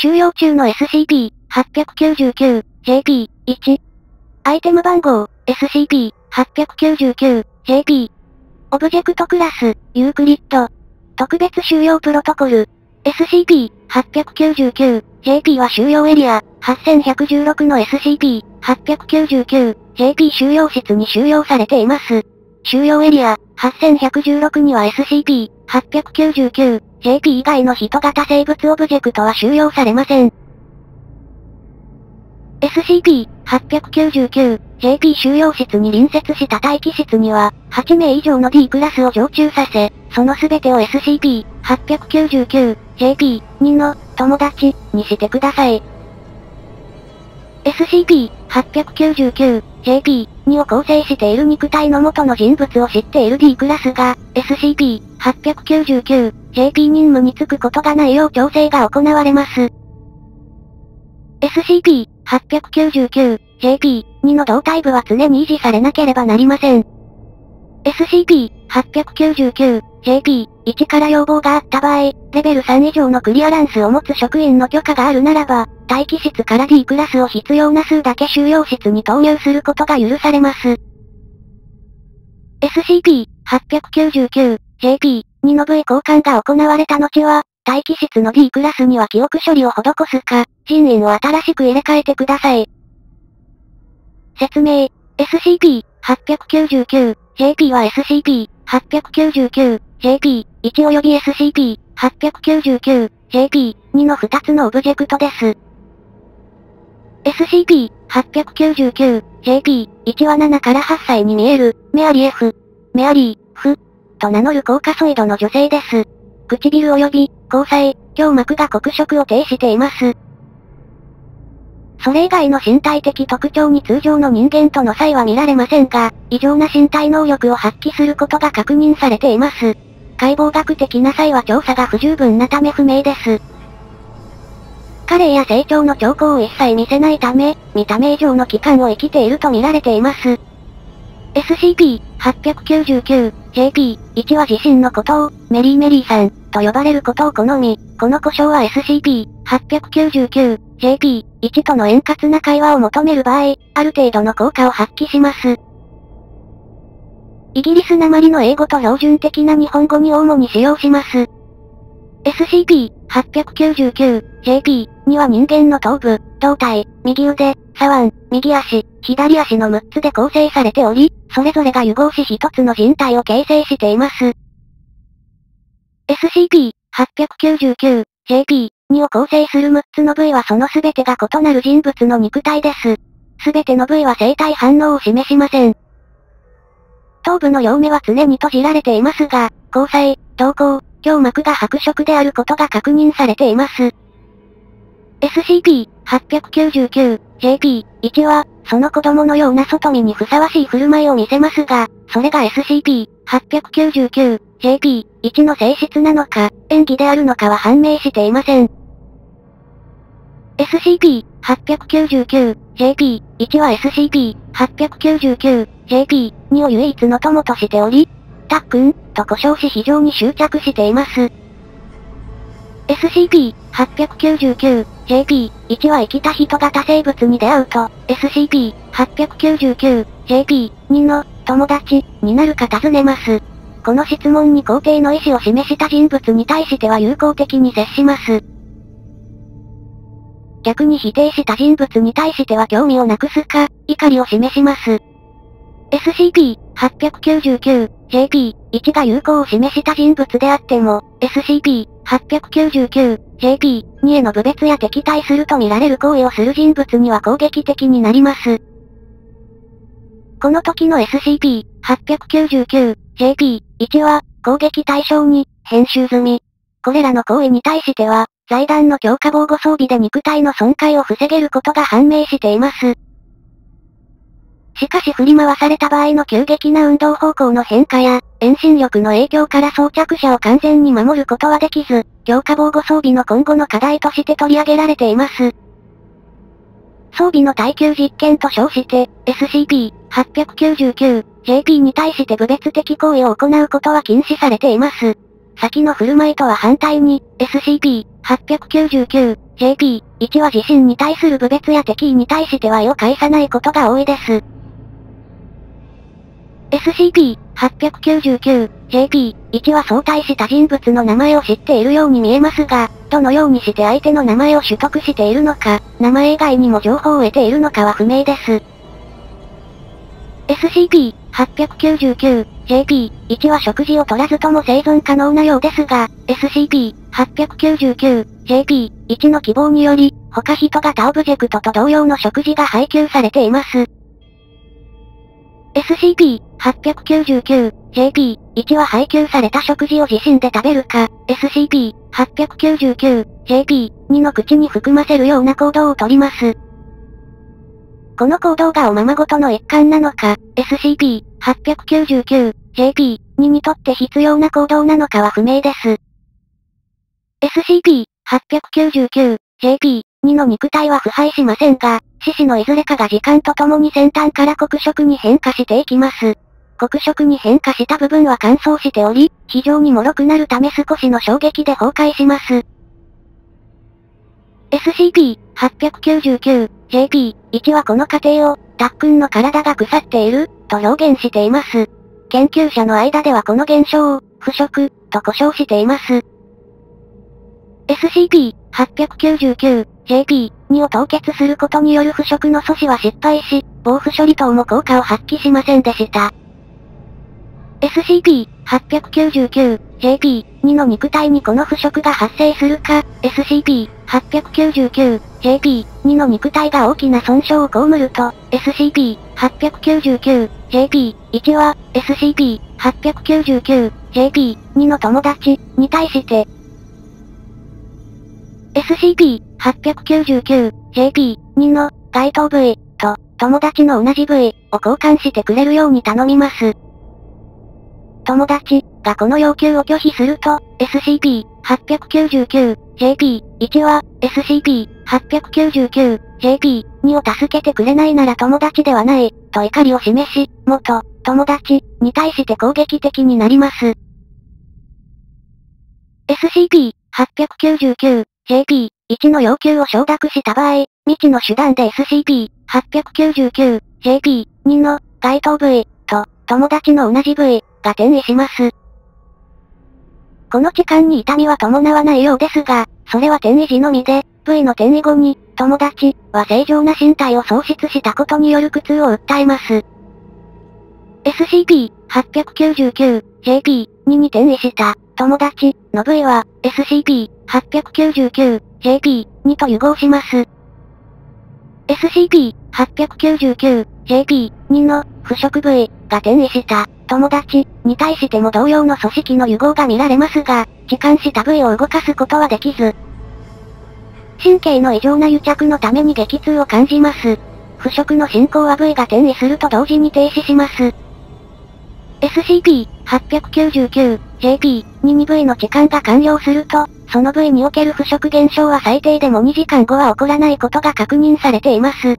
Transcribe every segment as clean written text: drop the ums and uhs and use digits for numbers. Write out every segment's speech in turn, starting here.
収容中の SCP-899-JP-1。アイテム番号、SCP-899-JP。オブジェクトクラス、Euclid。特別収容プロトコル。SCP-899-JP は収容エリア、8116の SCP-899-JP 収容室に収容されています。収容エリア、8116には SCP-899-JP 以外の人型生物オブジェクトは収容されません。SCP-899-JP 収容室に隣接した待機室には、8名以上の D クラスを常駐させ、そのすべてを SCP-899-JP-2 の友達にしてください。SCP-899-JP-2 を構成している肉体の元の人物を知っている D クラスが、SCP-899-JP 任務に就くことがないよう調整が行われます。SCP-899-JP-2 の胴体部は常に維持されなければなりません。SCP-899-JP-1 から要望があった場合、レベル3以上のクリアランスを持つ職員の許可があるならば、待機室から D クラスを必要な数だけ収容室に投入することが許されます。SCP-899-JP-2 の部位交換が行われた後は、待機室の D クラスには記憶処理を施すか、人員を新しく入れ替えてください。説明。SCP-899-JP は SCP-899-JP-1 および SCP-899-JP-2 の2つのオブジェクトです。SCP-899-JP-1 は7から8歳に見える、メアリー・F と名乗る高カソイドの女性です。唇及び、虹彩、胸膜が黒色を呈しています。それ以外の身体的特徴に通常の人間との差異は見られませんが、異常な身体能力を発揮することが確認されています。解剖学的な差異は調査が不十分なため不明です。加齢や成長の兆候を一切見せないため、見た目以上の期間を生きていると見られています。SCP-899-JP-1 は自身のことを、メリーさん、と呼ばれることを好み、この故障は SCP-899-JP-1 との円滑な会話を求める場合、ある程度の効果を発揮します。イギリス訛りの英語と標準的な日本語に主に使用します。SCP-899-JP-2 は人間の頭部、胴体、右腕、左腕、右足、左足の6つで構成されており、それぞれが融合し1つの人体を形成しています。SCP-899-JP-2 を構成する6つの部位はその全てが異なる人物の肉体です。全ての部位は生体反応を示しません。頭部の両目は常に閉じられていますが、虹彩、瞳孔、胸膜が白色であることが確認されています。SCP-899-JP-1 は、その子供のような外見にふさわしい振る舞いを見せますが、それが SCP-899-JP-1 の性質なのか、演技であるのかは判明していません。SCP-899-JP-1 は SCP-899-JP-2 を唯一の友としており、たっくん、と呼称し非常に執着しています。SCP-899-JP-1 は生きた人型生物に出会うと、SCP-899-JP-2 の友達になるか尋ねます。この質問に肯定の意思を示した人物に対しては友好的に接します。逆に否定した人物に対しては興味をなくすか、怒りを示します。SCP-899-JP-1 が友好を示した人物であっても、SCP-899-JP-2 への侮蔑や敵対すると見られる行為をする人物には攻撃的になります。この時の SCP-899-JP-1 は、攻撃対象に、編集済み。これらの行為に対しては、財団の強化防護装備で肉体の損壊を防げることが判明しています。しかし振り回された場合の急激な運動方向の変化や、遠心力の影響から装着者を完全に守ることはできず、強化防護装備の今後の課題として取り上げられています。装備の耐久実験と称して、SCP-899-JP に対して侮蔑的行為を行うことは禁止されています。先の振る舞いとは反対に、899-JP-1 は自身に対する侮蔑や敵意に対しては意を介さないことが多いです。SCP-899-JP-1 は相対した人物の名前を知っているように見えますが、どのようにして相手の名前を取得しているのか、名前以外にも情報を得ているのかは不明です。SCP-899-JP-1 は食事を取らずとも生存可能なようですが、SCP-899-JP-1 の希望により、他人型オブジェクトと同様の食事が配給されています。SCP-899-JP-1 は配給された食事を自身で食べるか、SCP-899-JP-2 の口に含ませるような行動をとります。この行動がおままごとの一環なのか、SCP-899-JP-2 にとって必要な行動なのかは不明です。SCP-899-JP-2 の肉体は腐敗しませんが、四肢のいずれかが時間とともに先端から黒色に変化していきます。黒色に変化した部分は乾燥しており、非常に脆くなるため少しの衝撃で崩壊します。SCP-899-JP-1 はこの過程を、たっくんの体が腐っている、と表現しています。研究者の間ではこの現象を、腐食、と呼称しています。SCP-899-JP-2 を凍結することによる腐食の阻止は失敗し、防腐処理等も効果を発揮しませんでした。SCP-899-JP-2 の肉体にこの腐食が発生するか、SCP-899-JP-2 の肉体が大きな損傷を被ると、SCP-899-JP-1 は、SCP-899-JP-2 の友達に対して、SCP-899-JP-2 の該当部位と友達の同じ部位を交換してくれるように頼みます。友達がこの要求を拒否すると、SCP-899-JP-1 は、SCP-899-JP-2 を助けてくれないなら友達ではない、と怒りを示し、元友達に対して攻撃的になります。SCP-899-JP-1 の要求を承諾した場合、未知の手段で SCP-899-JP-2 の該当部位と友達の同じ部位が転移します。この置換に痛みは伴わないようですが、それは転移時のみで、部位の転移後に、友達は正常な身体を喪失したことによる苦痛を訴えます。SCP-899-JP-2 に転移した友達の部位は SCP-899-JP-2 と融合します。SCP-899-JP-2 の腐食部位が転移した友達に対しても同様の組織の融合が見られますが、置換した部位を動かすことはできず、神経の異常な癒着のために激痛を感じます。腐食の進行は部位が転移すると同時に停止します。SCP-899-JP-2 部位の置換が完了すると、その部位における腐食現象は最低でも2時間後は起こらないことが確認されています。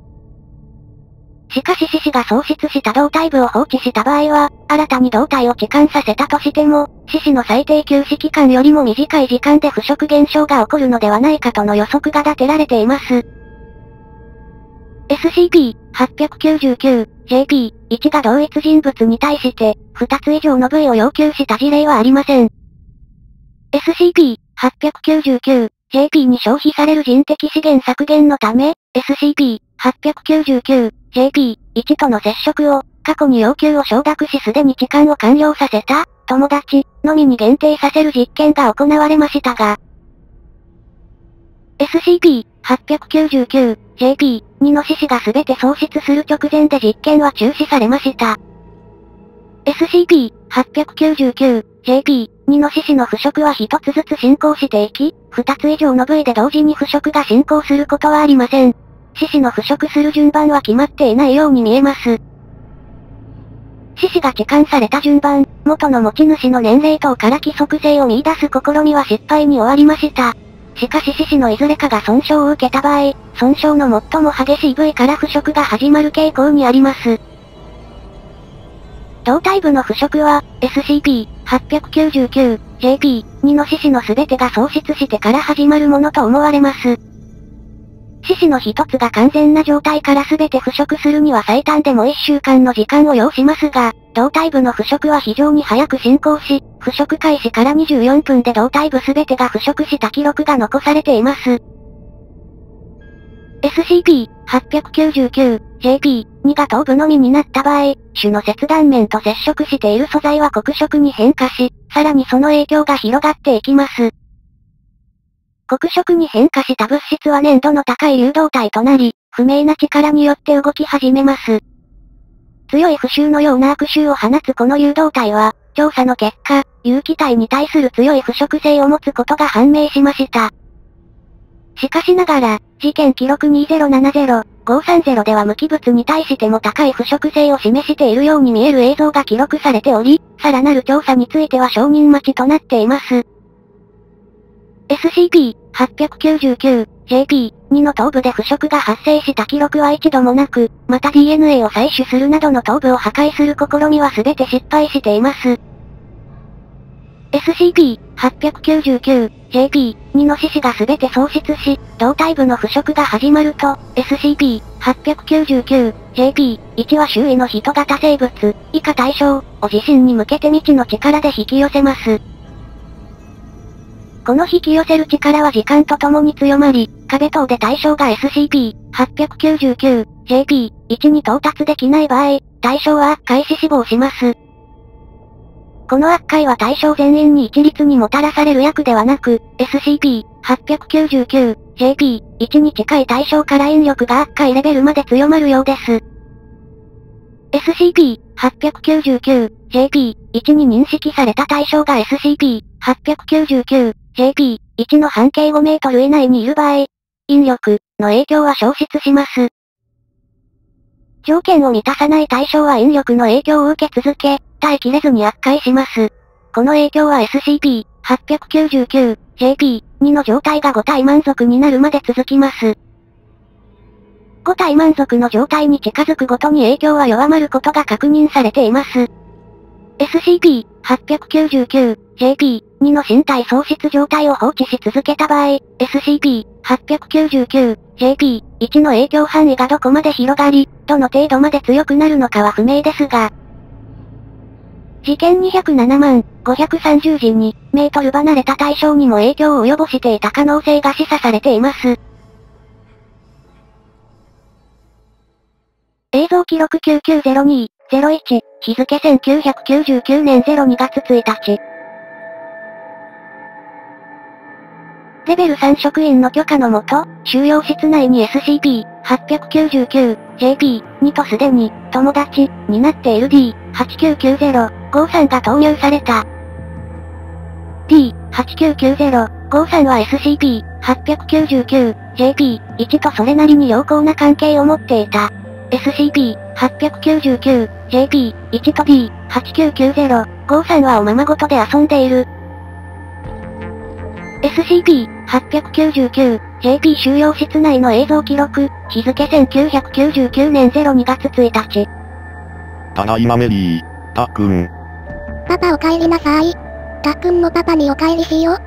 しかし四肢が喪失した胴体部を放置した場合は、新たに胴体を置換させたとしても、四肢の最低休止期間よりも短い時間で腐食現象が起こるのではないかとの予測が立てられています。SCP-899-JP-1 が同一人物に対して、2つ以上の部位を要求した事例はありません。SCP-899-JP に消費される人的資源削減のため、SCP-899-JP-1 との接触を、過去に要求を承諾しすでに置換を完了させた、友達のみに限定させる実験が行われましたが、SCP-899-JP-2 の四肢が全て喪失する直前で実験は中止されました。SCP-899-JP-2 の四肢の腐食は一つずつ進行していき、二つ以上の部位で同時に腐食が進行することはありません。四肢の腐食する順番は決まっていないように見えます。四肢が置換された順番、元の持ち主の年齢等から規則性を見出す試みは失敗に終わりました。しかし四肢のいずれかが損傷を受けた場合、損傷の最も激しい部位から腐食が始まる傾向にあります。胴体部の腐食は、SCP-899-JP 2の四子の全てが喪失してから始まるものと思われます。四子の一つが完全な状態から全て腐食するには最短でも1週間の時間を要しますが、胴体部の腐食は非常に早く進行し、腐食開始から24分で胴体部全てが腐食した記録が残されています。SCP-899-JP-2 が頭部のみになった場合、種の切断面と接触している素材は黒色に変化し、さらにその影響が広がっていきます。黒色に変化した物質は粘度の高い流動体となり、不明な力によって動き始めます。強い腐臭のような悪臭を放つこの流動体は、調査の結果、有機体に対する強い腐食性を持つことが判明しました。しかしながら、事件記録2070530では無機物に対しても高い腐食性を示しているように見える映像が記録されており、さらなる調査については承認待ちとなっています。SCP-899-JP-2 の頭部で腐食が発生した記録は一度もなく、また DNA を採取するなどの頭部を破壊する試みは全て失敗しています。SCP-899-JP-2 の四子が全て喪失し、胴体部の腐食が始まると、SCP-899-JP-1 は周囲の人型生物、以下対象、を自身に向けて未知の力で引き寄せます。この引き寄せる力は時間とともに強まり、壁等で対象が SCP-899-JP-1 に到達できない場合、対象は悪化し死亡します。この悪化は対象全員に一律にもたらされる薬ではなく、SCP-899-JP-1 に近い対象から引力が悪化レベルまで強まるようです。SCP-899-JP-1 に認識された対象が SCP-899-JP-1 の半径5メートル以内にいる場合、引力の影響は消失します。条件を満たさない対象は引力の影響を受け続け、耐えきれずに悪化します。この影響は SCP-899-JP-2 の状態が5体満足になるまで続きます。5体満足の状態に近づくごとに影響は弱まることが確認されています。SCP-899-JP-2 の身体喪失状態を放置し続けた場合、SCP-899-JP-1 の影響範囲がどこまで広がり、どの程度まで強くなるのかは不明ですが、事件2070530時に、メートル離れた対象にも影響を及ぼしていた可能性が示唆されています。映像記録9902-01、日付1999年02月1日。レベル3職員の許可のもと、収容室内に SCP-899-JP-2 とすでに、友達になっている D-8990-53 が投入された。D-8990-53 は SCP-899-JP-1 とそれなりに良好な関係を持っていた。SCP-899-JP-1 と D-8990-53 はおままごとで遊んでいる。SCP-899-JP 収容室内の映像記録、日付1999年02月1日。ただいまメリー、たっくん。パパお帰りなさい。たっくんもパパにお帰りしよう。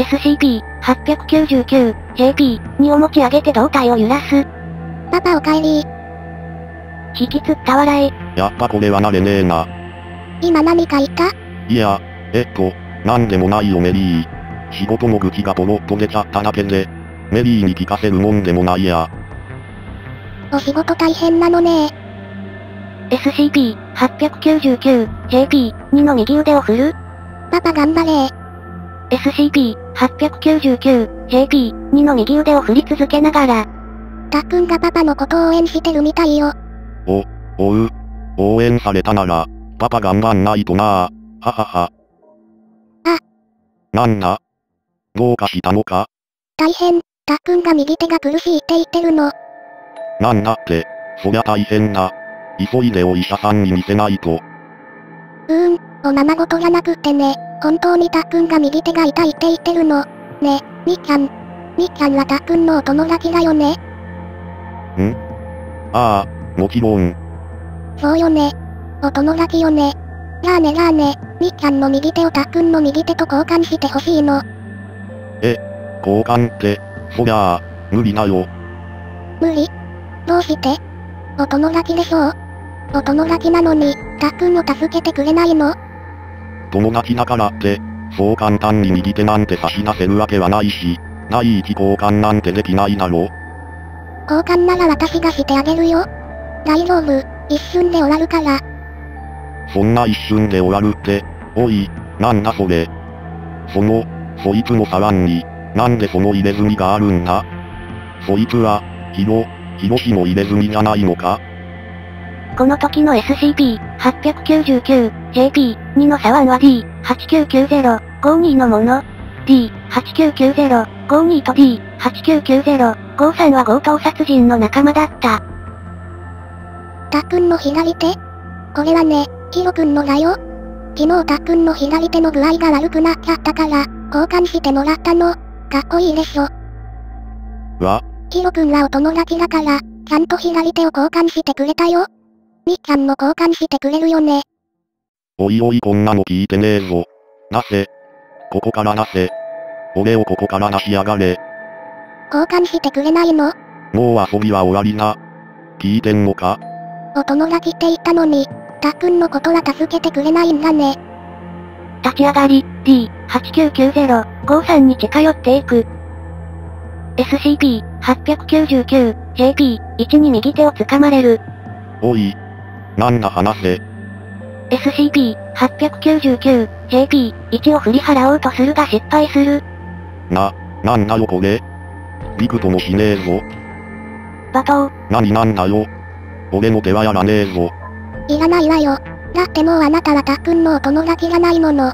SCP-899-JP2 を持ち上げて胴体を揺らす。パパお帰り。引きつった笑い。やっぱこれは慣れねえな。今何か言った？いや、なんでもないよメリー。仕事の愚痴がポロッと出ちゃっただけで、メリーに聞かせるもんでもないや。お仕事大変なのねー。SCP-899-JP-2 の右腕を振る。パパ頑張れー。SCP-899-JP-2 の右腕を振り続けながら、たっくんがパパのことを応援してるみたいよ。応援されたなら、パパ頑張んないとなー。ははは。あ。なんだどうかしたのか？大変、たっくんが右手が苦しいって言ってるの。なんだって、そりゃ大変だ。急いでお医者さんに見せないと。おままごとじゃなくってね、本当にたっくんが右手が痛いって言ってるの。ね、みっちゃん。みっちゃんはたっくんのお友達だよね。ん？ああ、もちろん。そうよね。お友達よね。ラーメ、みっちゃんの右手をたっくんの右手と交換してほしいの。交換って、そりゃあ、無理だよ。無理？どうして？お友達でしょう？お友達なのに、たっくんを助けてくれないの？友達だからって、そう簡単に右手なんて差し出せるわけはないし、第一交換なんてできないだろ。交換なら私がしてあげるよ。大丈夫、一瞬で終わるから。そんな一瞬で終わるって、おい、なんだそれ。そいつの触んに、なんでその入れ墨があるんだ？そいつは、ヒロシの入れ墨じゃないのか？この時の SCP-899-JP-2 の左腕は D-8990-52 のもの。D-8990-52 と D-8990-53 は強盗殺人の仲間だった。たっくんの左手？これはね、ヒロくんのだよ。昨日たっくんの左手の具合が悪くなっちゃったから、交換してもらったの。かっこいいでしょ。ヒロくんはお友達だから、ちゃんと左手を交換してくれたよ。みっちゃんも交換してくれるよね。おいおい、こんなの聞いてねえぞ。ここから出せ。俺をここから出しやがれ。交換してくれないの？もう遊びは終わりな。聞いてんのか？お友達って言ったのに、たっくんのことは助けてくれないんだね。立ち上がり、D-8990-53 に近寄っていく。SCP-899-JP-1 に右手をつかまれる。おい。なんだ話せ。SCP-899-JP-1 を振り払おうとするが失敗する。なんだよこれ。びくともしねえぞ。罵倒。なんだよ。俺の手はやらねえぞ。いらないわよ。だってもうあなたはたっくんのお友達がないもの。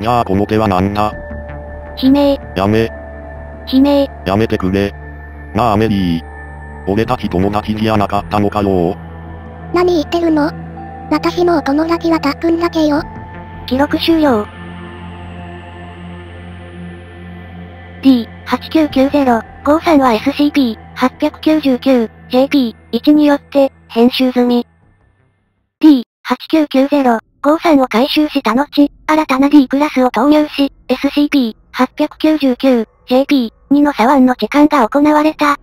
じゃあこの手はなんだ？悲鳴。やめてくれ。なあメリー。俺たち友達じゃなかったのかよ。何言ってるの？私のお友達はたっくんだけよ。記録終了。D-8990-53 は SCP-899-JP-1 によって編集済み。D-8990-53 を回収した後、新たな D クラスを投入し、SCP-899-JP-2 の左腕の置換が行われた。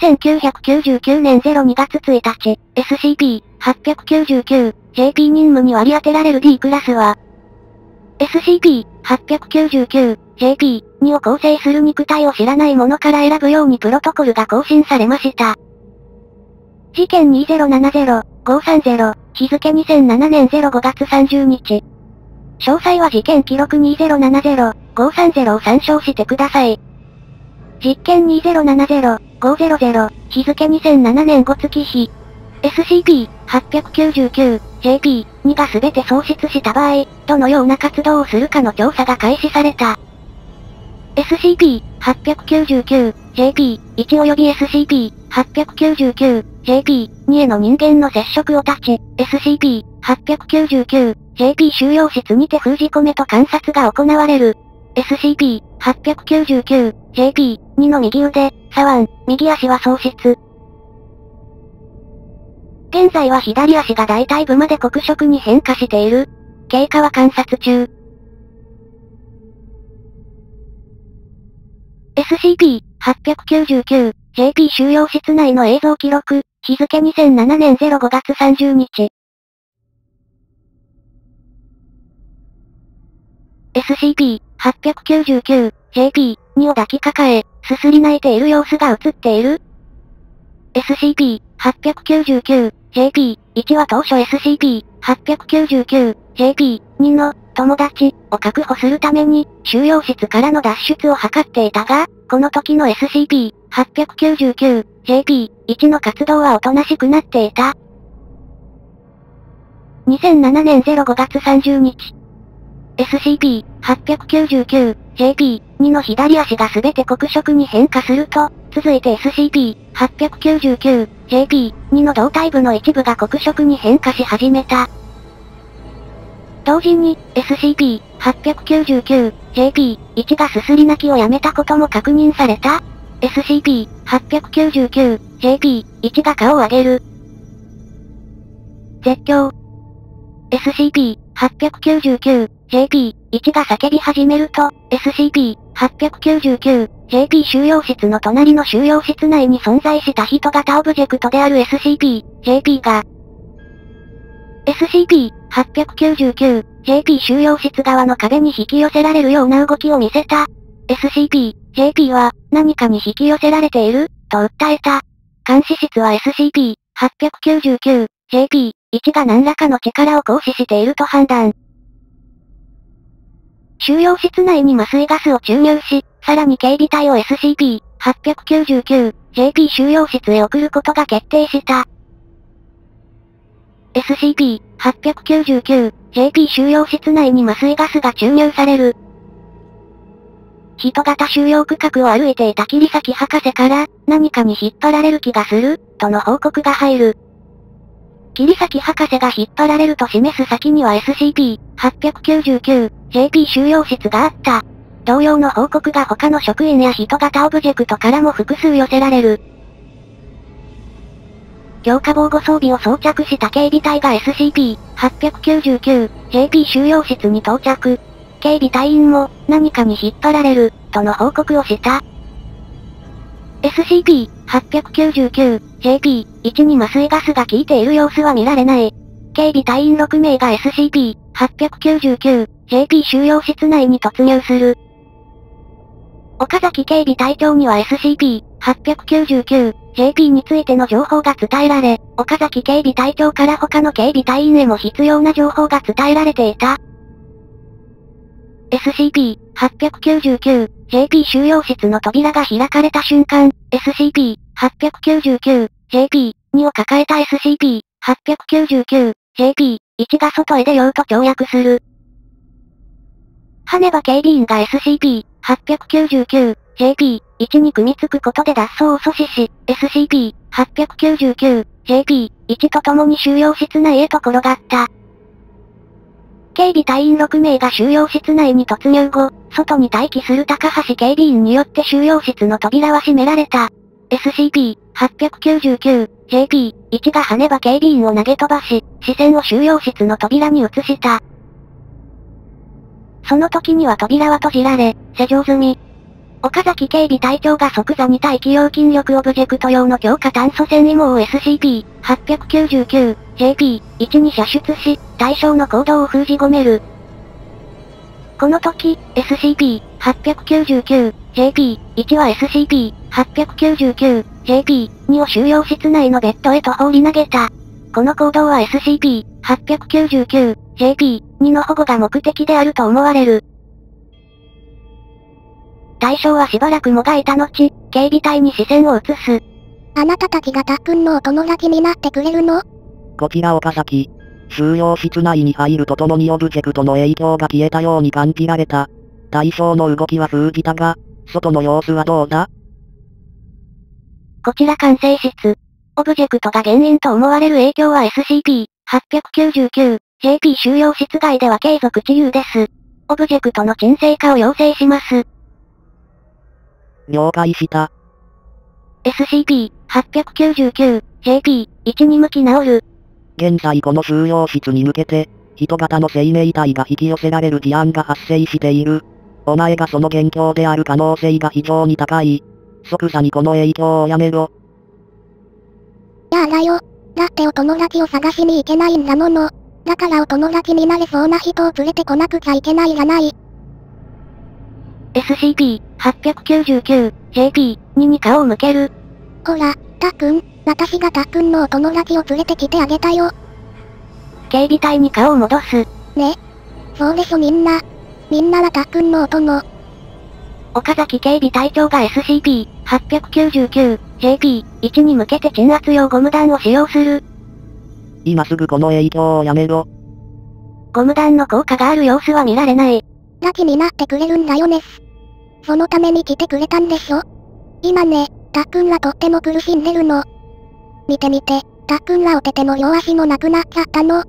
1999年02月1日、SCP-899-JP 任務に割り当てられる D クラスは、SCP-899-JP-2 を構成する肉体を知らないものから選ぶようにプロトコルが更新されました。事件2070530、日付2007年05月30日。詳細は事件記録2070530を参照してください。実験2070500、日付2007年5月日。SCP-899-JP-2 が全て喪失した場合、どのような活動をするかの調査が開始された。SCP-899-JP-1 及び SCP-899-JP-2 への人間の接触を断ち、SCP-899-JP 収容室にて封じ込めと観察が行われる。SCP-899-JP-2 の右腕、左腕、右足は喪失。現在は左足が大腿部まで黒色に変化している。経過は観察中。SCP-899-JP 収容室内の映像記録、日付2007年05月30日。SCP-899-JP-2 を抱きかかえ、すすり泣いている様子が映っている。SCP-899-JP-1 は当初 SCP-899-JP-2 の友達を確保するために収容室からの脱出を図っていたが、この時の SCP-899-JP-1 の活動はおとなしくなっていた。2007年05月30日。SCP-899-JP-2 の左足が全て黒色に変化すると、続いて SCP-899-JP-2 の胴体部の一部が黒色に変化し始めた。同時に、SCP-899-JP-1 がすすり泣きをやめたことも確認された。SCP-899-JP-1 が顔を上げる。絶叫。SCP-899-JP-1 が叫び始めると、SCP-899-JP 収容室の隣の収容室内に存在した人型オブジェクトである SCP-JP が、SCP-899-JP 収容室側の壁に引き寄せられるような動きを見せた。SCP-JP は、何かに引き寄せられている、と訴えた。監視室は SCP-899-JP-1 が何らかの力を行使していると判断。収容室内に麻酔ガスを注入し、さらに警備隊を SCP-899-JP 収容室へ送ることが決定した。SCP-899-JP 収容室内に麻酔ガスが注入される。人型収容区画を歩いていた桐崎博士から、何かに引っ張られる気がする、との報告が入る。桐崎博士が引っ張られると示す先には SCP-899-JP 収容室があった。同様の報告が他の職員や人型オブジェクトからも複数寄せられる。強化防護装備を装着した警備隊が SCP-899-JP 収容室に到着。警備隊員も何かに引っ張られるとの報告をした。SCP-899-JP-1 に麻酔ガスが効いている様子は見られない。警備隊員6名が SCP-899-JP 収容室内に突入する。岡崎警備隊長には SCP-899-JP についての情報が伝えられ、岡崎警備隊長から他の警備隊員へも必要な情報が伝えられていた。SCP-899-JP 収容室の扉が開かれた瞬間、SCP-899-JP-2 を抱えた SCP-899-JP-1 が外へ出ようと跳躍する。跳ねば警備員が SCP-899-JP-1 に組みつくことで脱走を阻止し、SCP-899-JP-1 と共に収容室内へと転がった。警備隊員6名が収容室内に突入後、外に待機する高橋警備員によって収容室の扉は閉められた。SCP-899-JP-1 が跳ねば警備員を投げ飛ばし、視線を収容室の扉に移した。その時には扉は閉じられ、施錠済み。岡崎警備隊長が即座に大気容筋力オブジェクト用の強化炭素繊維網を SCP-899-JP-1 に射出し、対象の行動を封じ込める。この時、SCP-899-JP-1 は SCP-899-JP-2 を収容室内のベッドへと放り投げた。この行動は SCP-899-JP-2 の保護が目的であると思われる。対象はしばらくもがいた後、警備隊に視線を移す。あなたたちがたっくんのお友達になってくれるの？こちら岡崎。収容室内に入るとともにオブジェクトの影響が消えたように感じられた。対象の動きは封じたが、外の様子はどうだ？こちら管制室。オブジェクトが原因と思われる影響は SCP-899-JP 収容室外では継続治癒です。オブジェクトの沈静化を要請します。了解した。SCP-899-JP-1 に向き直る。現在この収容室に向けて、人型の生命体が引き寄せられる事案が発生している。お前がその元凶である可能性が非常に高い。即座にこの影響をやめろ。やあらよ。だってお友達を探しに行けないんだもの。だからお友達になれそうな人を連れてこなくちゃいけないじゃない。SCP-899-JP-2 に顔を向ける。ほら、たっくん、私がたっくんのお友達を連れてきてあげたよ。警備隊に顔を戻す。ね。そうでしょみんな。みんなはたっくんのお友。岡崎警備隊長が SCP-899-JP-1 に向けて鎮圧用ゴム弾を使用する。今すぐこの影響をやめろ。ゴム弾の効果がある様子は見られない。拉致になってくれるんだよね。そのために来てくれたんでしょ。今ね、たっくんはとっても苦しんでるの。見てみて、たっくんはお手手も両足もなくなっちゃったの。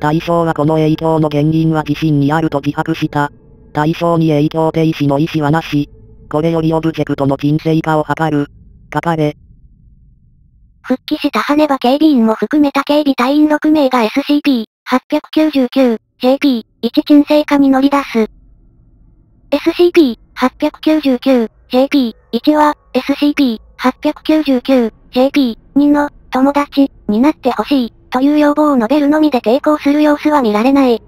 対象はこの影響の原因は自身にあると自白した。対象に影響停止の意思はなし。これよりオブジェクトの沈静化を図る。かかれ。復帰した跳ねば警備員も含めた警備隊員6名が SCP 899-JP-1 沈静化に乗り出す。SCP-899-JP-1 は SCP-899-JP-2 の友達になってほしいという要望を述べるのみで抵抗する様子は見られない。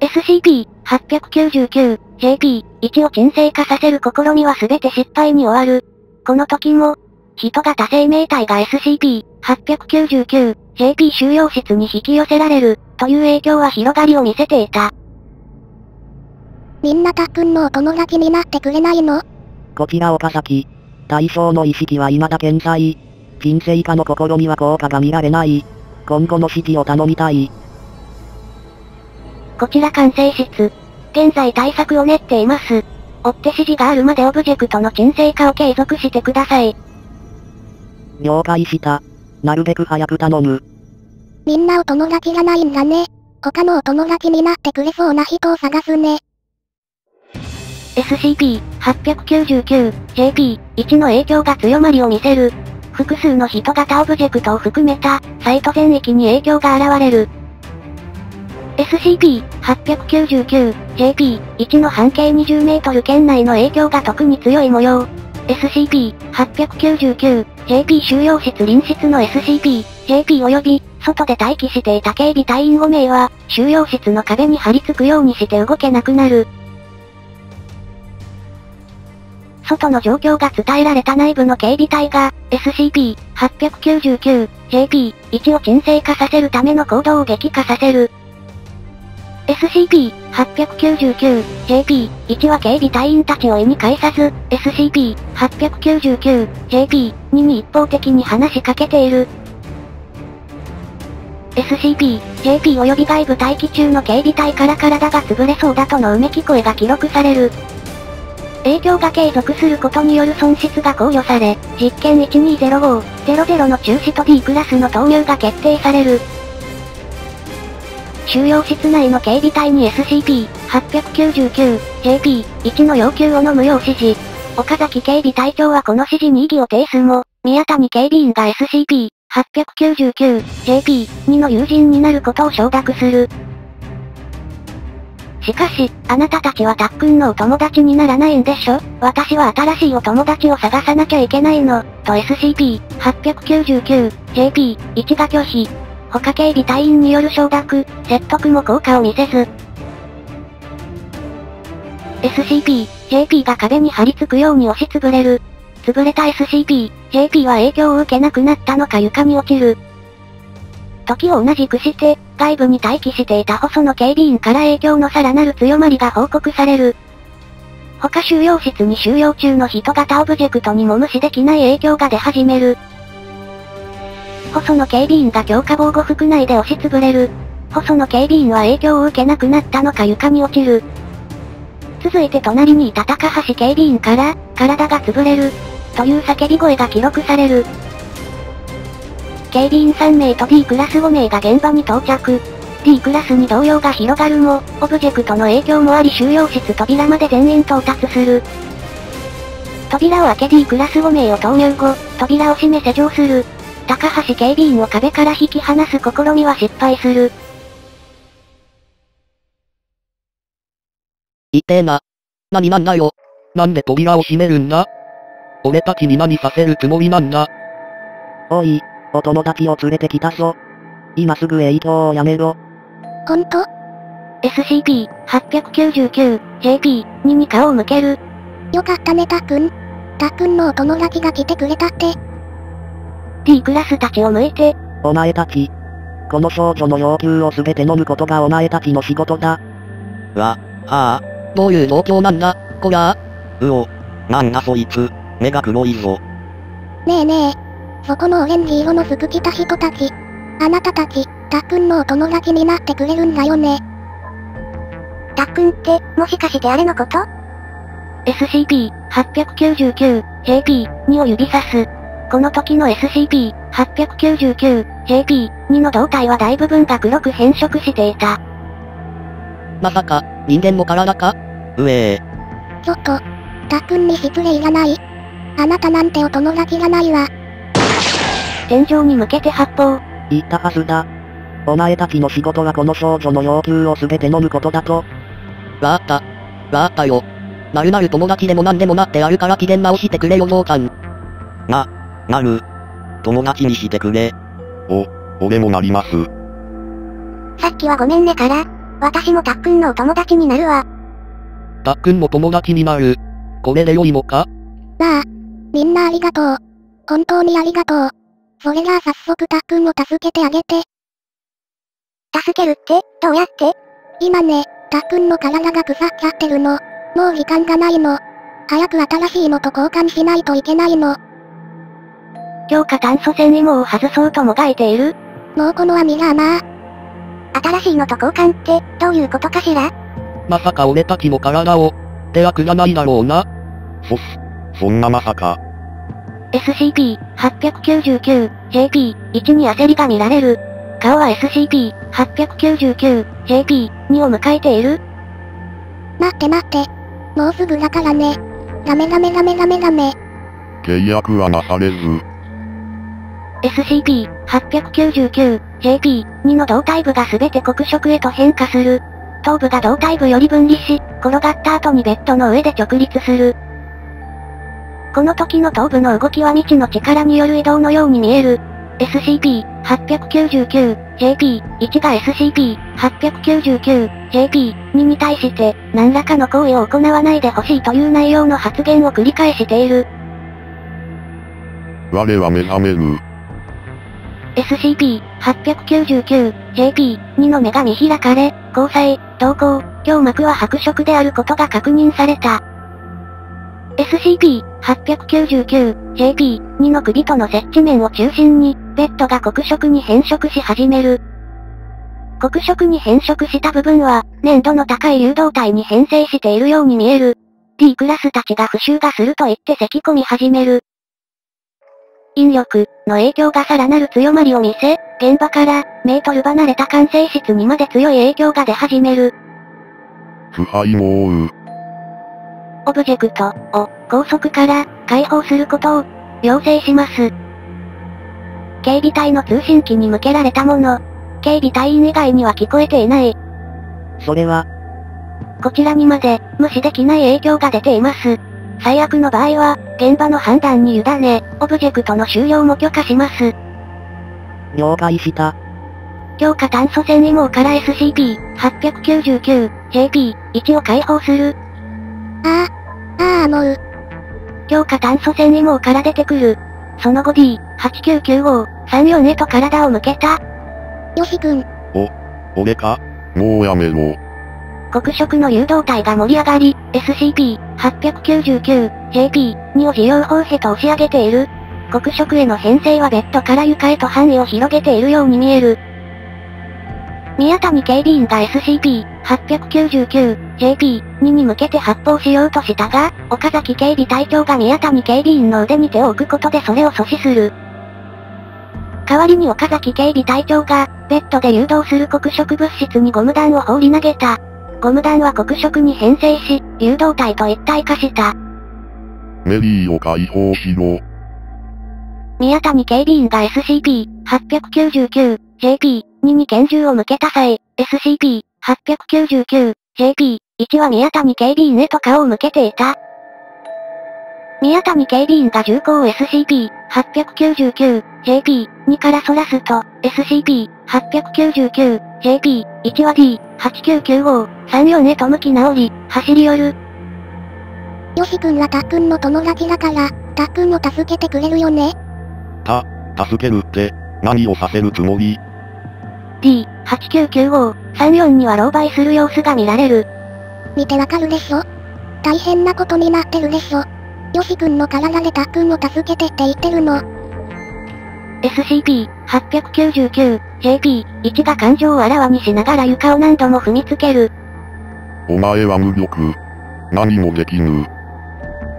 SCP-899-JP-1 を沈静化させる試みは全て失敗に終わる。この時も、人型生命体が SCP-899-JP 収容室に引き寄せられるという影響は広がりを見せていた。みんなたっくんもお友達になってくれないの？こちら岡崎。対象の意識は未だ健在。沈静化の試みは効果が見られない。今後の指示を頼みたい。こちら管制室。現在対策を練っています。追って指示があるまでオブジェクトの沈静化を継続してください。了解した。なるべく早く頼む。みんなお友達がないんだね。他のお友達になってくれそうな人を探すね。SCP-899-JP-1 の影響が強まりを見せる。複数の人型オブジェクトを含めた、サイト全域に影響が現れる。SCP-899-JP-1 の半径20メートル圏内の影響が特に強い模様。SCP-899-JP 収容室隣室の SCP-JP 及び、外で待機していた警備隊員5名は、収容室の壁に張り付くようにして動けなくなる。外の状況が伝えられた内部の警備隊が、SCP-899-JP-1 を沈静化させるための行動を激化させる。SCP-899-JP-1 は警備隊員たちを意に介さず、SCP-899-JP-2 に一方的に話しかけている。SCP-JP 及び外部待機中の警備隊から体が潰れそうだとのうめき声が記録される。影響が継続することによる損失が考慮され、実験1205-00の中止と D クラスの投入が決定される。収容室内の警備隊に SCP-899-JP-1 の要求をのむよう指示。岡崎警備隊長はこの指示に異議を呈すも、宮谷警備員が SCP-899-JP-2 の友人になることを承諾する。しかし、あなたたちはたっくんのお友達にならないんでしょ？私は新しいお友達を探さなきゃいけないの、と SCP-899-JP-1 が拒否。他警備隊員による承諾、説得も効果を見せず。SCP-JP が壁に張り付くように押しつぶれる。潰れた SCP-JP は影響を受けなくなったのか床に落ちる。時を同じくして、外部に待機していた細野警備員から影響のさらなる強まりが報告される。他収容室に収容中の人型オブジェクトにも無視できない影響が出始める。細野警備員が強化防護服内で押しつぶれる。細野警備員は影響を受けなくなったのか床に落ちる。続いて隣にいた高橋警備員から、体が潰れる、という叫び声が記録される。警備員3名と D クラス5名が現場に到着。D クラスに動揺が広がるも、オブジェクトの影響もあり収容室扉まで全員到達する。扉を開け D クラス5名を投入後、扉を閉め施錠する。高橋警備員を壁から引き離す試みは失敗する。いてえな。何なんだよ。なんで扉を閉めるんだ？俺たちに何させるつもりなんだ？おい。お友達を連れてきたぞ。今すぐ影響をやめろ。ほんと？ SCP-899-JP-2 に顔を向ける。よかったねたっくん。たっくんのお友達が来てくれたって。D クラスたちを向いて。お前たち。この少女の要求を全て飲むことがお前たちの仕事だ。わ、はあ。どういう状況なんだ、こりゃあ。うお、なんだそいつ、目が黒いぞ。ねえねえ。そこのオレンジ色の服着た人たち。あなたたち、たっくんのお友達になってくれるんだよね。たっくんって、もしかしてあれのこと？ SCP-899-JP-2 を指さす。この時の SCP-899-JP-2 の胴体は大部分が黒く変色していた。まさか、人間の体か？うええ。ちょっと、たっくんに失礼がない。あなたなんてお友達がないわ。天井に向けて発砲。言ったはずだ。お前たちの仕事はこの少女の要求を全て飲むことだと。わかったよ。なるなる友達でもなんでもなってやるから機嫌直してくれよ、ゾウさん。なる。友達にしてくれ。俺もなります。さっきはごめんねから。私もたっくんのお友達になるわ。たっくんも友達になる。これで良いのか？まあ、みんなありがとう。本当にありがとう。それじゃあ早速たっくんを助けてあげて。助けるって、どうやって？今ね、たっくんの体が腐っちゃってるの。もう時間がないの。早く新しいのと交換しないといけないの。強化炭素繊維網を外そうともがいている？もうこの網が甘ー。新しいのと交換って、どういうことかしら？まさか俺たちの体を、って楽じゃないだろうな。そんなまさか。SCP-899-JP-1 に焦りが見られる。顔は SCP-899-JP-2 を迎えている。待って。もうすぐだからね。ダメ。契約はなされず。SCP-899-JP-2 の胴体部が全て黒色へと変化する。頭部が胴体部より分離し、転がった後にベッドの上で直立する。この時の頭部の動きは未知の力による移動のように見える。SCP-899-JP-1 が SCP-899-JP-2 に対して、何らかの行為を行わないでほしいという内容の発言を繰り返している。我は目覚める。SCP-899-JP-2 の目が見開かれ、虹彩、瞳孔、胸膜は白色であることが確認された。SCP-899-JP-2 の首との接地面を中心に、ベッドが黒色に変色し始める。黒色に変色した部分は、粘度の高い流動体に変性しているように見える。D クラスたちが不臭がすると言って咳込み始める。引力の影響がさらなる強まりを見せ、現場からメートル離れた管制室にまで強い影響が出始める。腐敗も覆う。オブジェクトを拘束から解放することを要請します。警備隊の通信機に向けられたもの。警備隊員以外には聞こえていない。それはこちらにまで無視できない影響が出ています。最悪の場合は、現場の判断に委ね、オブジェクトの終了も許可します。了解した。強化炭素繊維網から SCP-899-JP-1 を解放する。もう。強化炭素繊維網から出てくる。その後 D-8995-34 へと体を向けた。よし君。俺か？もうやめろ。黒色の誘導体が盛り上がり、SCP-899-JP-2 を自由方へと押し上げている。黒色への変性はベッドから床へと範囲を広げているように見える。宮谷警備員が SCP-899-JP-2 に向けて発砲しようとしたが、岡崎警備隊長が宮谷警備員の腕に手を置くことでそれを阻止する。代わりに岡崎警備隊長が、ベッドで誘導する黒色物質にゴム弾を放り投げた。ゴム弾は黒色に変性し、誘導体と一体化した。メリーを解放しろ。宮谷警備員が SCP-899-JP-2 に拳銃を向けた際、SCP-899-JP-1 は宮谷警備員へと顔を向けていた。宮谷警備員が銃口を SCP-899-JP-2 からそらすと、SCP-899-JP-1 は D-8995-34 へと向き直り、走り寄る。よし君はたっくんの友達だから、たっくんを助けてくれるよね。助けるって、何をさせるつもり？ D-8995-34 には狼狽する様子が見られる。見てわかるでしょ？大変なことになってるでしょ。よし君の体でたっくんを助けてって言ってるの。SCP-899-JP-1 が感情をあらわにしながら床を何度も踏みつける。お前は無力。何もできぬ。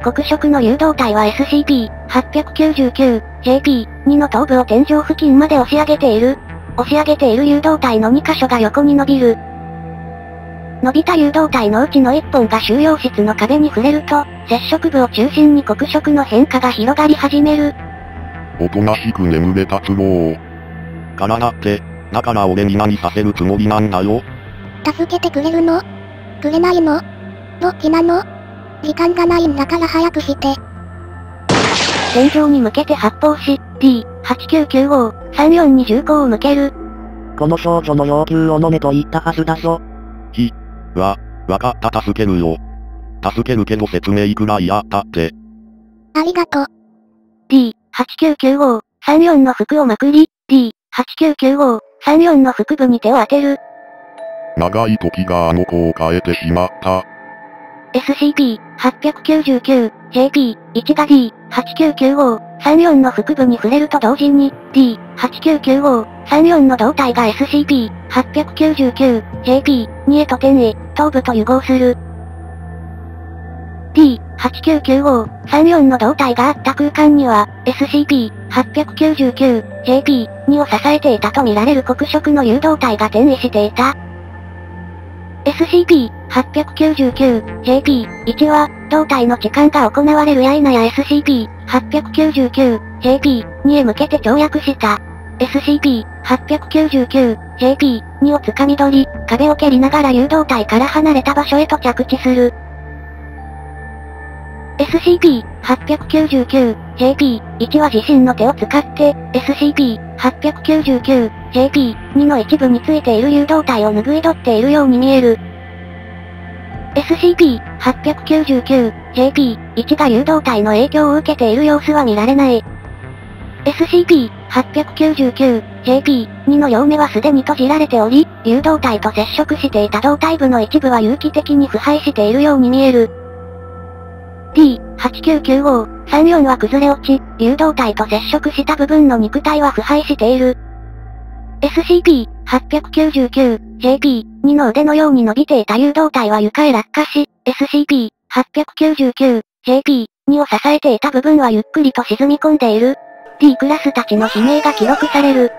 黒色の誘導体は SCP-899-JP-2 の頭部を天井付近まで押し上げている。押し上げている誘導体の2箇所が横に伸びる。伸びた誘導体のうちの1本が収容室の壁に触れると、接触部を中心に黒色の変化が広がり始める。おとなしく眠れたつぼう。体って、だから俺に何させるつもりなんだよ。助けてくれるの？くれないの？どっちなの？時間がないんだから早くして。天井に向けて発砲し、D-8995-34 に銃口を向ける。この少女の要求を飲めと言ったはずだぞ。わかった、助けるよ。助けるけど説明くらいやったって。ありがとう。D-8995-34 の服をまくり、D-8995-34 の腹部に手を当てる。長い時があの子を変えてしまった。SCP-899-JP-1 が D-8995-34 の腹部に触れると同時に D-8995-34 の胴体が SCP-899-JP-2 へと点へ、頭部と融合する。D-8995-34 の胴体があった空間には SCP-899-JP-2 を支えていたとみられる黒色の誘導体が転移していた。SCP-899-JP-1 は、胴体の置換が行われるや否や SCP-899-JP-2 へ向けて跳躍した。SCP-899-JP-2 を掴み取り、壁を蹴りながら誘導体から離れた場所へと着地する。SCP-899-JP-1 は自身の手を使って、SCP-899-JP-2 の一部についている誘導体を拭い取っているように見える。SCP-899-JP-1 が誘導体の影響を受けている様子は見られない。SCP-899-JP-2 の両目はすでに閉じられており、誘導体と接触していた胴体部の一部は有機的に腐敗しているように見える。D-8995-34 は崩れ落ち、誘導体と接触した部分の肉体は腐敗している。SCP-899-JP-2 の腕のように伸びていた誘導体は床へ落下し、SCP-899-JP-2 を支えていた部分はゆっくりと沈み込んでいる。D クラスたちの悲鳴が記録される。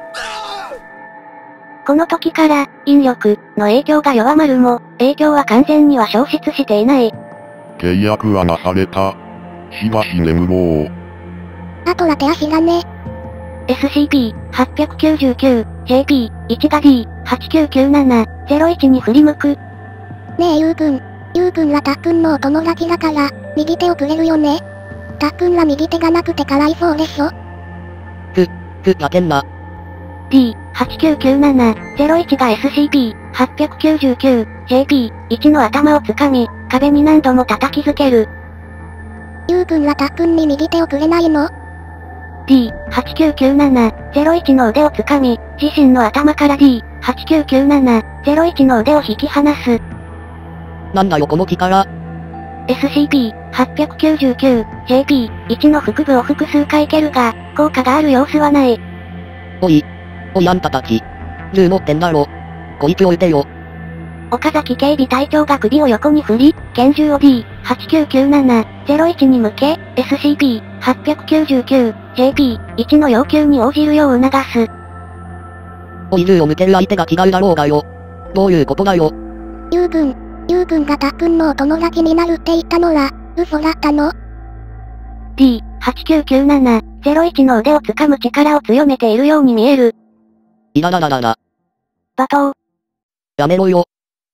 この時から、引力の影響が弱まるも、影響は完全には消失していない。契約はなされた。しばし眠ろう。あとは手足だね。SCP-899-JP-1 が D-8997-01 に振り向く。ねえ、ゆうくん。ゆうくんはたっくんのお友達だから、右手をくれるよね。たっくんは右手がなくてかわいそうでしょ。ふざけんな。D-8997-01 が SCP-899-JP-1 の頭をつかみ、壁に何度も叩きつける。ゆうくんはたっくんに右手をくれないの？ D-8997-01 の腕をつかみ、自身の頭から D-8997-01 の腕を引き離す。なんだよこの力。SCP-899-JP-1 の腹部を複数回蹴るが、効果がある様子はない。おいあんたたち。銃持ってんだろ。こいつを撃てよ。岡崎警備隊長が首を横に振り、拳銃を D-8997-01 に向け、SCP-899-JP-1 の要求に応じるよう促す。おい、銃を向ける相手が違うだろうがよ。どういうことだよ。ゆうくんがたっくんのお友達になるって言ったのは、嘘だったの？ D-8997-01 の腕を掴む力を強めているように見える。いららららら。罵倒。やめろよ。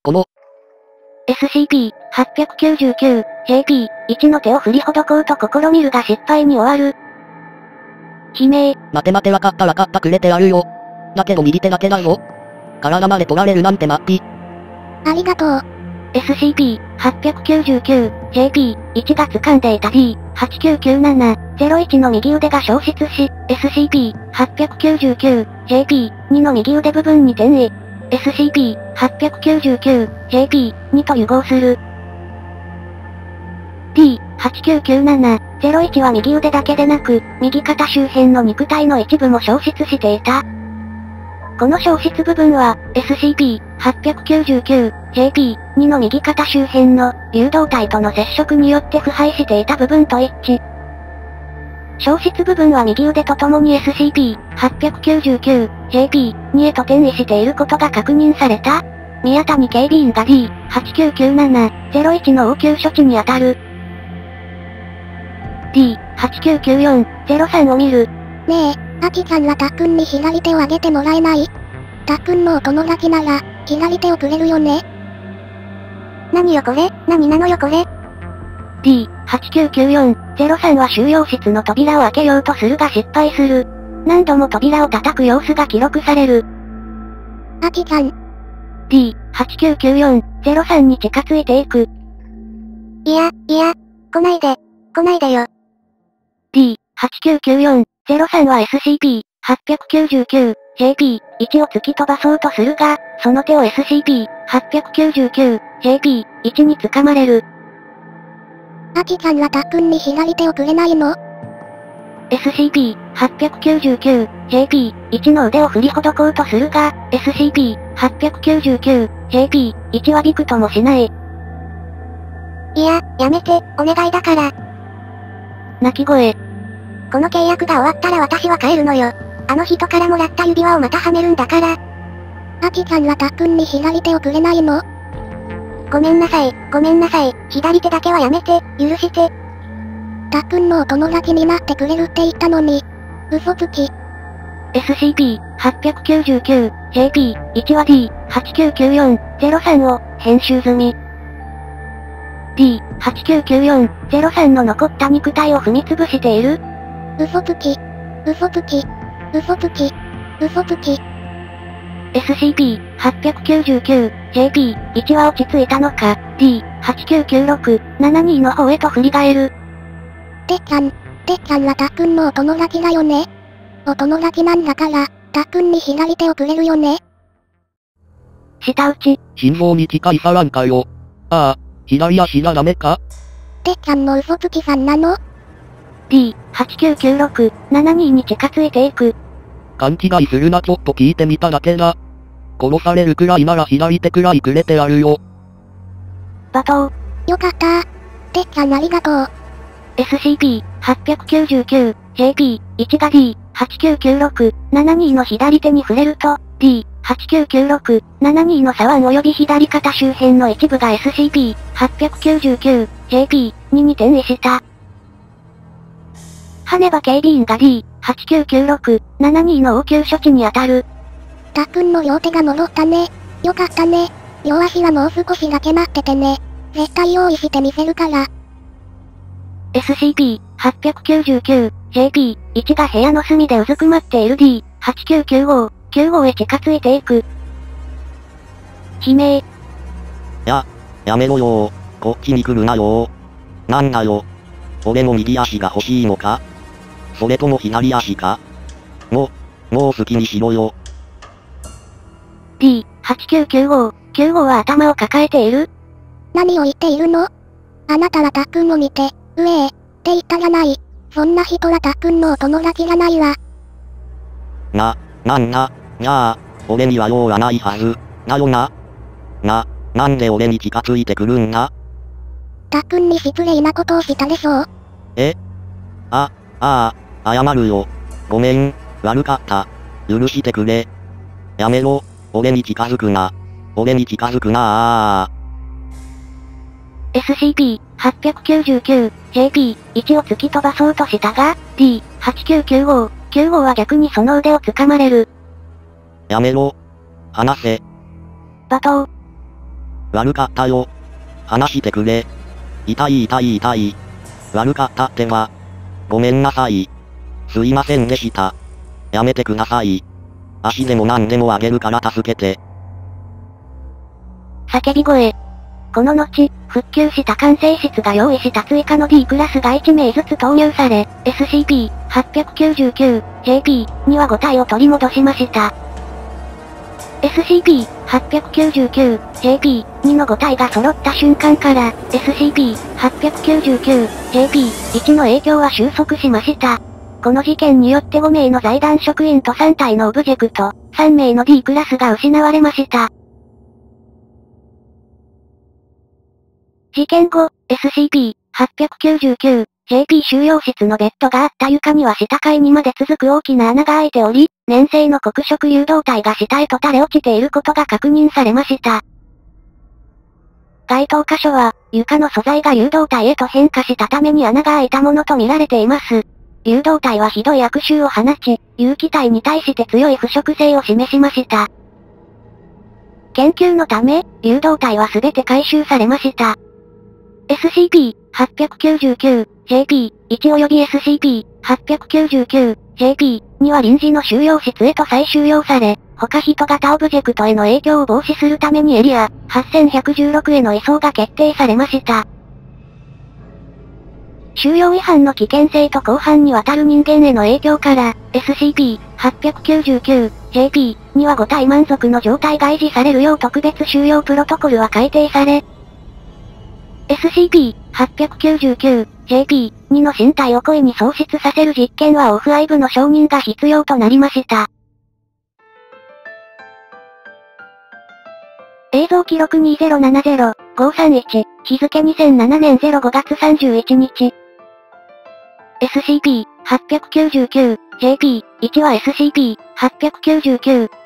この SCP-899-JP-1 の手を振りほどこうと試みるが失敗に終わる。悲鳴。待てわかったくれてやるよ。だけど右手だけだよ。体まで取られるなんてまっぴ。ありがとう。SCP-899-JP-1 が掴んでいた D-8997-01 の右腕が消失し、SCP-899-JP-2 の右腕部分に転移。SCP-899-JP-2 と融合する。D-8997-01 は右腕だけでなく、右肩周辺の肉体の一部も消失していた。この消失部分は、SCP-899-JP-2 の右肩周辺の、流動体との接触によって腐敗していた部分と一致。消失部分は右腕とともに SCP-899-JP-2 へと転移していることが確認された。宮谷警備員が D-8997-01 の応急処置に当たる。D-8994-03 を見る。ねえ、アキちゃんはたっくんに左手を上げてもらえない？たっくんもお友達なら、左手をくれるよね。何よこれ、何なのよこれ。D-8994-03 は収容室の扉を開けようとするが失敗する。何度も扉を叩く様子が記録される。あきちゃん。D-8994-03 に近づいていく。いや、来ないで、来ないでよ。D-8994-03 は SCP-899-JP-1 を突き飛ばそうとするが、その手を SCP-899-JP-1 に掴まれる。あきちゃんはたっくんに左手をくれないの？ SCP-899-JP-1 の腕を振りほどこうとするが、SCP-899-JP-1 はびくともしない。いや、やめて、お願いだから。泣き声。この契約が終わったら私は帰るのよ。あの人からもらった指輪をまたはめるんだから。あきちゃんはたっくんに左手をくれないの？ごめんなさい、左手だけはやめて、許して。たっくんもお友達になってくれるって言ったのに、嘘つき。SCP-899-JP-1 は D-8994-03 を編集済み。D-8994-03 の残った肉体を踏みつぶしている？嘘つき。SCP-899-JP-1 は落ち着いたのか、D-8996-72 の方へと振り返る。てっちゃんはたっくんのお友達だよね。お友達なんだから、たっくんに左手をくれるよね。舌打ち。心臓に近いさらんかよ。ああ、左足がダメか？てっちゃんも嘘つきさんなの？ D-8996-72 に近づいていく。勘違いするな、ちょっと聞いてみただけだ。殺されるくらいなら左手くらいくれてやるよ。罵倒。よかったー。てっちゃんありがとう。SCP-899-JP-1 が D-8996-72 の左手に触れると、D-8996-72 の左腕及び左肩周辺の一部が SCP-899-JP-2 に転移した。跳ねば警備員が D-8996-72 の応急処置に当たる。たっくんの両手が戻ったね。よかったね。両足はもう少しだけ待っててね。絶対用意してみせるから。SCP-899-JP-1 が部屋の隅でうずくまっている D-8995-95 へ近づいていく。悲鳴。やめろよー。こっちに来るなよー。なんだよ。俺の右足が欲しいのか？それとも左足か？もう好きにしろよ。D-8995-95 は頭を抱えている？何を言っているの？あなたはたっくんを見て、うえー、って言ったじゃない。そんな人はたっくんのお友達じゃないわ。なんだ、俺には用はないはず、だよな。なんで俺に近づいてくるんだ？たっくんに失礼なことをしたでしょう？謝るよ。ごめん、悪かった。許してくれ。やめろ。俺に近づくな。SCP-899-JP-1 を突き飛ばそうとしたが、D-8995-95 は逆にその腕を掴まれる。やめろ。離せ。罵倒。悪かったよ。離してくれ。痛い。悪かったってば。ごめんなさい。すいませんでした。やめてください。足でも何でもあげるから助けて。叫び声。この後、復旧した管制室が用意した追加の D クラスが1名ずつ投入され、SCP-899-JP-2 は5体を取り戻しました。SCP-899-JP-2 の5体が揃った瞬間から、SCP-899-JP-1 の影響は収束しました。この事件によって5名の財団職員と3体のオブジェクト、3名の D クラスが失われました。事件後、SCP-899-JP 収容室のベッドがあった床には下階にまで続く大きな穴が開いており、粘性の黒色誘導体が下へと垂れ落ちていることが確認されました。該当箇所は、床の素材が誘導体へと変化したために穴が開いたものとみられています。誘導体はひどい悪臭を放ち、有機体に対して強い腐食性を示しました。研究のため、誘導体は全て回収されました。SCP-899-JP-1 及び SCP-899-JP-2 は臨時の収容室へと再収容され、他人型オブジェクトへの影響を防止するためにエリア8116への移送が決定されました。収容違反の危険性と広範にわたる人間への影響から、SCP-899-JP には5体満足の状態が維持されるよう特別収容プロトコルは改定され、SCP-899-JP 2の身体を故意に喪失させる実験はオフアイ部の承認が必要となりました。映像記録2070531、日付2007年05月31日。SCP-899-JP-1 は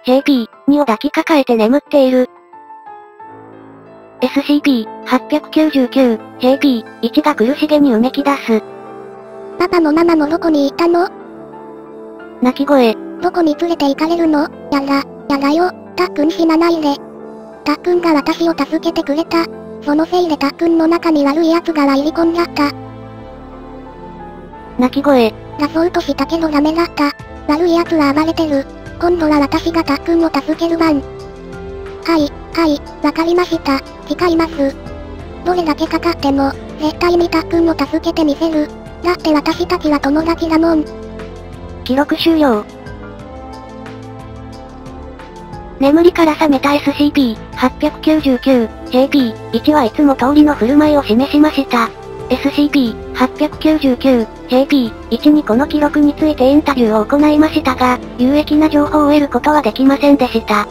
SCP-899-JP-2 を抱きかかえて眠っている。SCP-899-JP-1 が苦しげにうめき出す。パパもママもどこにいたの？泣き声。どこに連れて行かれるの？やだよ、たっくん死なないで。たっくんが私を助けてくれた。そのせいでたっくんの中に悪い奴が入り込んじゃった。泣き声。誘うとしたけどダメだった。悪い奴は暴れてる。今度は私がたっくんを助ける番。はい、わかりました。誓います。どれだけかかっても、絶対にたっくんを助けてみせる。だって私たちは友達だもん。記録終了。眠りから覚めた SCP-899-JP-1 はいつも通りの振る舞いを示しました。SCP-899-JP-1 にこの記録についてインタビューを行いましたが、有益な情報を得ることはできませんでした。